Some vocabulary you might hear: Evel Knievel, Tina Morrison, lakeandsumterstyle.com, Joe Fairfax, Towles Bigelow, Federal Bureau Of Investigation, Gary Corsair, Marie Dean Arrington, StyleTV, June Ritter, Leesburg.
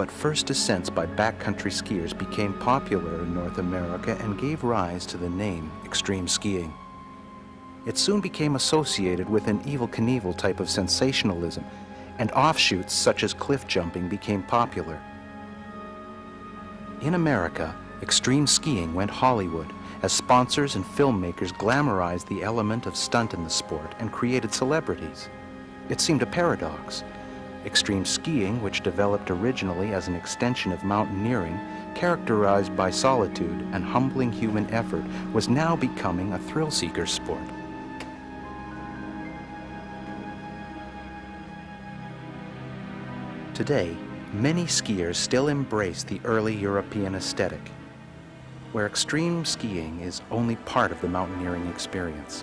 but first descents by backcountry skiers became popular in North America and gave rise to the name extreme skiing. It soon became associated with an Evel Knievel type of sensationalism, and offshoots such as cliff jumping became popular. In America, extreme skiing went Hollywood, as sponsors and filmmakers glamorized the element of stunt in the sport and created celebrities. It seemed a paradox. Extreme skiing, which developed originally as an extension of mountaineering, characterized by solitude and humbling human effort, was now becoming a thrill-seeker sport. Today, many skiers still embrace the early European aesthetic, where extreme skiing is only part of the mountaineering experience.